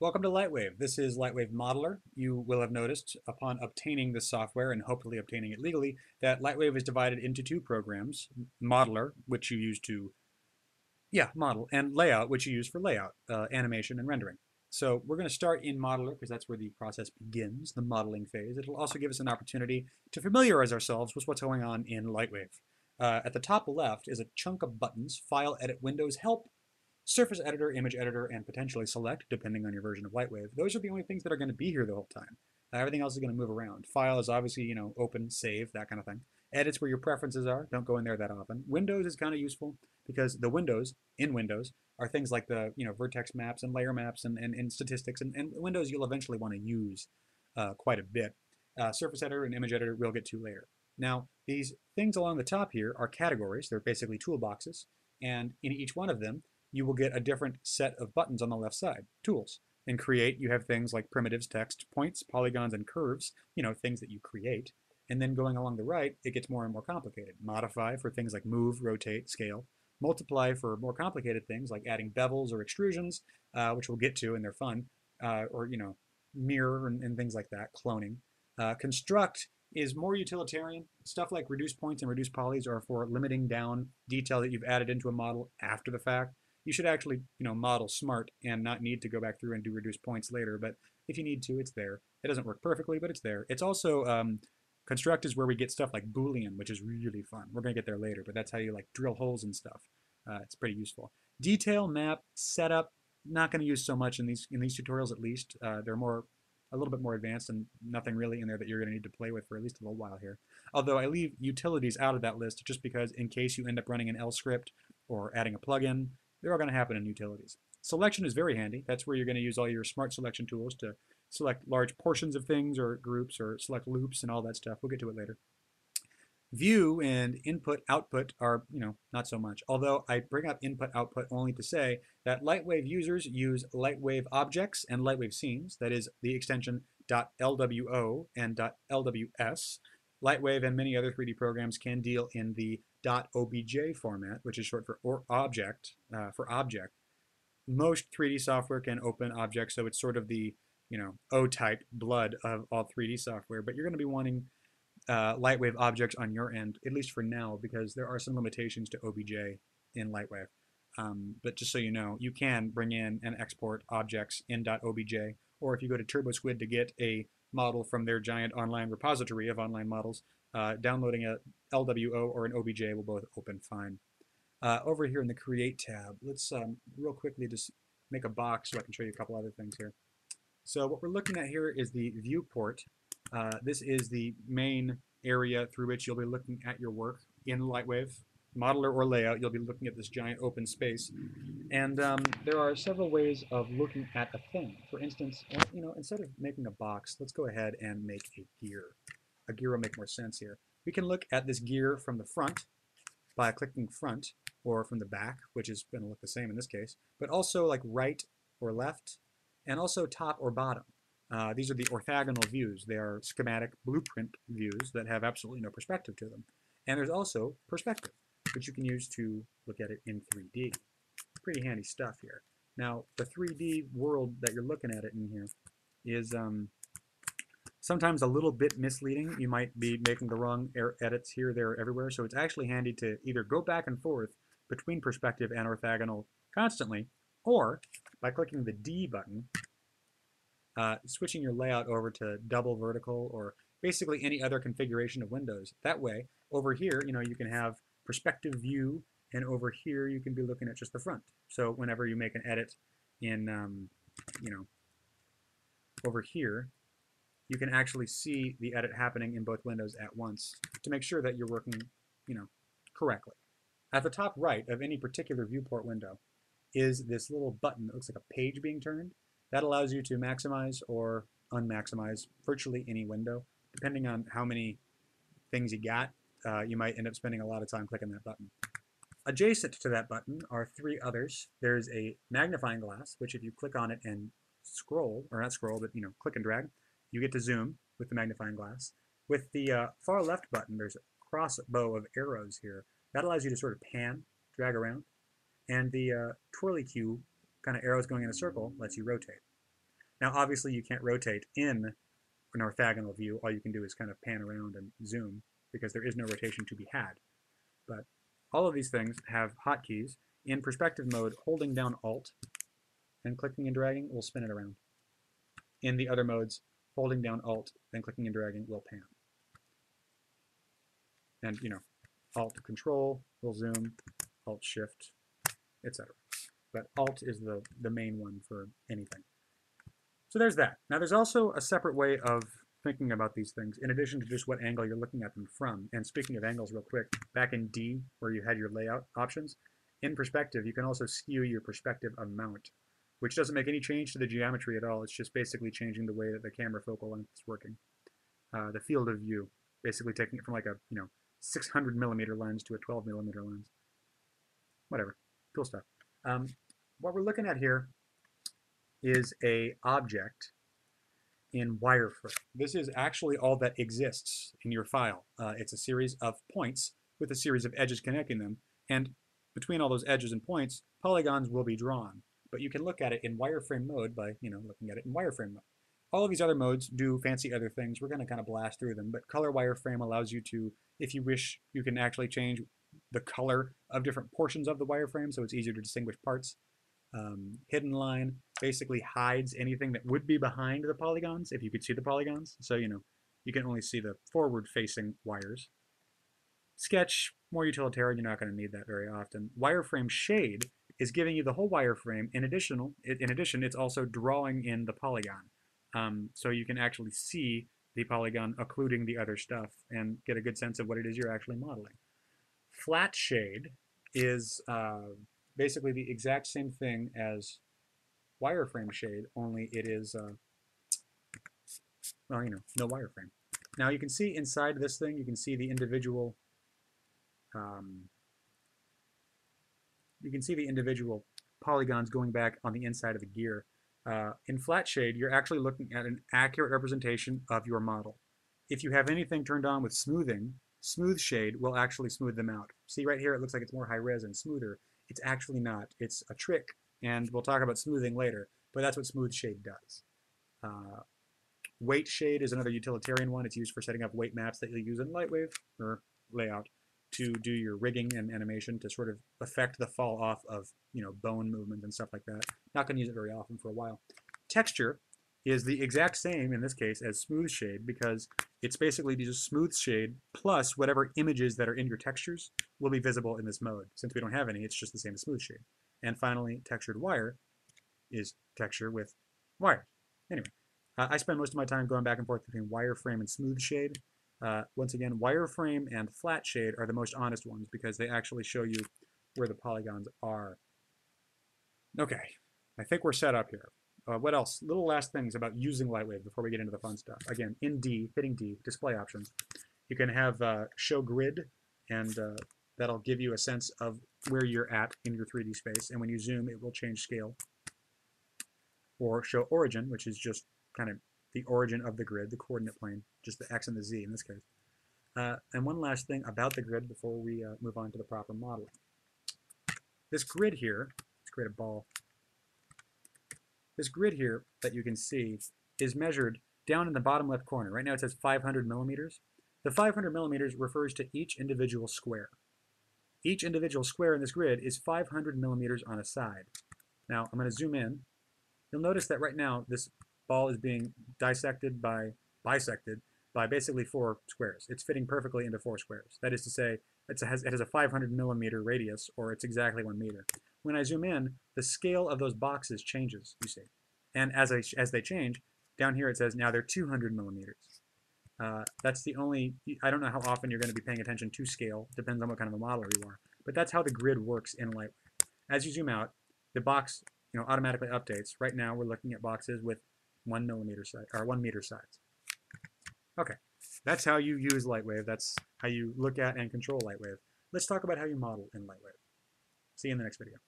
Welcome to LightWave. This is LightWave Modeler. You will have noticed upon obtaining this software and hopefully obtaining it legally that LightWave is divided into two programs, Modeler, which you use to model, and Layout, which you use for layout, animation, and rendering. So we're going to start in Modeler because that's where the process begins, the modeling phase. It'll also give us an opportunity to familiarize ourselves with what's going on in LightWave. At the top left is a chunk of buttons, File, Edit, Windows, Help, Surface Editor, Image Editor, and potentially Select, depending on your version of LightWave. Those are the only things that are going to be here the whole time. Everything else is going to move around. File is obviously, open, save, that kind of thing. Edits where your preferences are. Don't go in there that often. Windows is kind of useful because the windows in Windows are things like the, vertex maps and layer maps and statistics. And windows you'll eventually want to use quite a bit. Surface Editor and Image Editor we'll get to later. Now, these things along the top here are categories. They're basically toolboxes. And in each one of them, you will get a different set of buttons on the left side, tools. In Create, you have things like primitives, text, points, polygons, and curves, things that you create. And then going along the right, it gets more and more complicated. Modify for things like move, rotate, scale. Multiply for more complicated things like adding bevels or extrusions, which we'll get to, and they're fun, or, mirror and things like that, cloning. Construct is more utilitarian. Stuff like reduce points and reduce polys are for limiting down detail that you've added into a model after the fact. You should actually, model smart and not need to go back through and do reduce points later. But if you need to, it's there. It doesn't work perfectly, but it's there. It's also, construct is where we get stuff like Boolean, which is really fun. We're going to get there later, but that's how you drill holes and stuff. It's pretty useful. Detail, map, setup, not going to use so much in these tutorials at least. They're a little bit more advanced and nothing really in there that you're going to need to play with for at least a little while here. Although I leave utilities out of that list just because in case you end up running an L script or adding a plugin, they're all going to happen in utilities. Selection is very handy. That's where you're going to use all your smart selection tools to select large portions of things or groups or select loops and all that stuff. We'll get to it later. View and input, output are, not so much. Although I bring up input, output only to say that LightWave users use LightWave objects and LightWave scenes. That is the extension .LWO and .LWS. LightWave and many other 3D programs can deal in the .OBJ format, which is short for object. Most 3D software can open objects, so it's sort of the O-type blood of all 3D software. But you're going to be wanting LightWave objects on your end, at least for now, because there are some limitations to OBJ in LightWave. But just so you know, you can bring in and export objects in .OBJ, or if you go to Turbo Squid to get a model from their giant online repository of online models, downloading a LWO or an OBJ will both open fine. Over here in the Create tab, let's real quickly just make a box so I can show you a couple other things here. So what we're looking at here is the viewport. This is the main area through which you'll be looking at your work in LightWave. Modeler or layout, you'll be looking at this giant open space. And there are several ways of looking at a thing. For instance, instead of making a box, let's go ahead and make a gear. A gear will make more sense here. We can look at this gear from the front by clicking front, or from the back, which is going to look the same in this case, but also like right or left, and also top or bottom. These are the orthogonal views. They are schematic blueprint views that have absolutely no perspective to them. And there's also perspective, which you can use to look at it in 3D. Pretty handy stuff here. Now, the 3D world that you're looking at it in here is sometimes a little bit misleading. You might be making the wrong edits here, there, everywhere. So it's actually handy to either go back and forth between perspective and orthogonal constantly, or by clicking the D button, switching your layout over to double vertical or basically any other configuration of windows. That way, over here, you can have perspective view, and over here you can be looking at just the front. So whenever you make an edit in, over here, you can actually see the edit happening in both windows at once to make sure that you're working, correctly. At the top right of any particular viewport window is this little button that looks like a page being turned. That allows you to maximize or unmaximize virtually any window. Depending on how many things you got, you might end up spending a lot of time clicking that button. Adjacent to that button are three others. There's a magnifying glass, which if you click on it and scroll, or not scroll, but click and drag, you get to zoom with the magnifying glass. With the far left button, there's a crossbow of arrows here. That allows you to sort of pan, drag around. And the twirly cue, kind of arrows going in a circle, lets you rotate. Now, obviously, you can't rotate in an orthogonal view. All you can do is kind of pan around and zoom because there is no rotation to be had. But all of these things have hotkeys. In perspective mode, holding down Alt and clicking and dragging will spin it around. In the other modes, holding down Alt and clicking and dragging will pan. And, you know, Alt-Control will zoom, Alt-Shift, etc. But Alt is the main one for anything. So there's that. Now there's also a separate way of thinking about these things, in addition to just what angle you're looking at them from. And speaking of angles real quick, back in D, where you had your layout options, in perspective, you can also skew your perspective amount, which doesn't make any change to the geometry at all. It's just basically changing the way that the camera focal length is working. The field of view, basically taking it from like a, 600 millimeter lens to a 12 millimeter lens. Whatever. Cool stuff. What we're looking at here is a object in wireframe. This is actually all that exists in your file. It's a series of points with a series of edges connecting them, and between all those edges and points, polygons will be drawn. But you can look at it in wireframe mode by, looking at it in wireframe mode. All of these other modes do fancy other things. We're going to kind of blast through them, but color wireframe allows you to, if you wish, you can actually change the color of different portions of the wireframe, so it's easier to distinguish parts. Hidden line basically hides anything that would be behind the polygons, if you could see the polygons. So, you can only see the forward-facing wires. Sketch, more utilitarian, you're not going to need that very often. Wireframe shade is giving you the whole wireframe. In addition, it's also drawing in the polygon. So you can actually see the polygon occluding the other stuff and get a good sense of what it is you're actually modeling. Flat shade is basically the exact same thing as wireframe shade, only it is, no wireframe. Now you can see inside this thing, you can see the individual, polygons going back on the inside of the gear. In flat shade, you're actually looking at an accurate representation of your model. If you have anything turned on with smoothing, smooth shade will actually smooth them out. See right here, it looks like it's more high res and smoother. It's actually not. It's a trick, and we'll talk about smoothing later, but that's what smooth shade does. Weight shade is another utilitarian one. It's used for setting up weight maps that you'll use in LightWave or Layout to do your rigging and animation to sort of affect the fall off of, bone movement and stuff like that. Not going to use it very often for a while. Texture is the exact same in this case as smooth shade because it's basically just smooth shade plus whatever images that are in your textures will be visible in this mode. Since we don't have any, it's just the same as smooth shade. And finally, textured wire is texture with wire. Anyway, I spend most of my time going back and forth between wireframe and smooth shade. Once again, wireframe and flat shade are the most honest ones because they actually show you where the polygons are. Okay, I think we're set up here. What else? Little last things about using LightWave before we get into the fun stuff. Again, in D, hitting D, display options. You can have show grid, and that'll give you a sense of where you're at in your 3D space. And when you zoom, it will change scale. Or show origin, which is just kind of the origin of the grid, the coordinate plane, just the X and the Z in this case. And one last thing about the grid before we move on to the proper modeling. This grid here, let's create a ball. This grid here that you can see is measured down in the bottom left corner. Right now it says 500 millimeters. The 500 millimeters refers to each individual square. Each individual square in this grid is 500 millimeters on a side. Now I'm going to zoom in. You'll notice that right now this ball is being bisected by basically 4 squares. It's fitting perfectly into 4 squares. That is to say, it has a 500 millimeter radius, or it's exactly 1 meter. When I zoom in, the scale of those boxes changes, you see. And as they change, down here it says now they're 200 millimeters. That's the only, I don't know how often you're going to be paying attention to scale, depends on what kind of a modeler you are. But that's how the grid works in LightWave. As you zoom out, the box automatically updates. Right now we're looking at boxes with 1 millimeter size, or 1 meter size. Okay, that's how you use LightWave. That's how you look at and control LightWave. Let's talk about how you model in LightWave. See you in the next video.